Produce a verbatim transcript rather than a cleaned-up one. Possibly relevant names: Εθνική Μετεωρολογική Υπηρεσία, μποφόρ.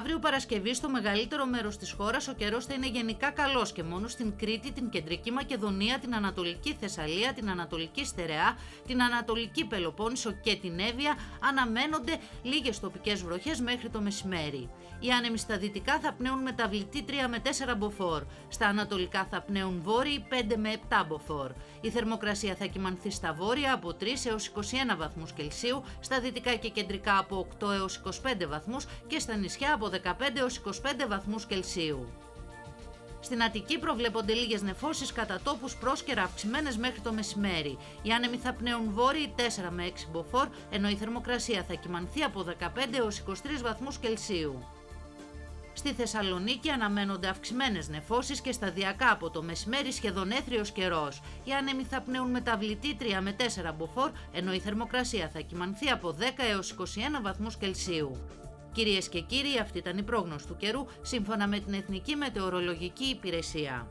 Αύριο Παρασκευή στο μεγαλύτερο μέρος της χώρας ο καιρός θα είναι γενικά καλός και μόνο στην Κρήτη, την Κεντρική Μακεδονία, την Ανατολική Θεσσαλία, την Ανατολική Στερεά, την Ανατολική Πελοπόννησο και την Εύβοια αναμένονται λίγες τοπικές βροχές μέχρι το μεσημέρι. Οι άνεμοι στα δυτικά θα πνέουν μεταβλητή τρία με τέσσερα μποφόρ. Στα ανατολικά θα πνέουν βόρειοι πέντε με επτά μποφόρ. Η θερμοκρασία θα κυμανθεί στα βόρεια από τρεις έως είκοσι ένα βαθμούς Κελσίου, στα δυτικά και κεντρικά από οκτώ έως είκοσι πέντε βαθμούς και στα νησιά από δεκαπέντε έως είκοσι πέντε βαθμούς Κελσίου. Στην Αττική προβλέπονται λίγες νεφώσεις κατά τόπους πρόσκαιρα αυξημένες μέχρι το μεσημέρι. Οι άνεμοι θα πνέουν βόρειοι τέσσερα με έξι μποφόρ, ενώ η θερμοκρασία θα κυμανθεί από δεκαπέντε έως είκοσι τρία βαθμούς Κελσίου. Στη Θεσσαλονίκη αναμένονται αυξημένες νεφώσεις και σταδιακά από το μεσημέρι σχεδόν έθριος καιρός. Οι άνεμοι θα πνέουν μεταβλητή τρία με τέσσερα μποφόρ, ενώ η θερμοκρασία θα κυμανθεί από δέκα έως είκοσι ένα βαθμούς Κελσίου. Κυρίες και κύριοι, αυτή ήταν η πρόγνωση του καιρού σύμφωνα με την Εθνική Μετεωρολογική Υπηρεσία.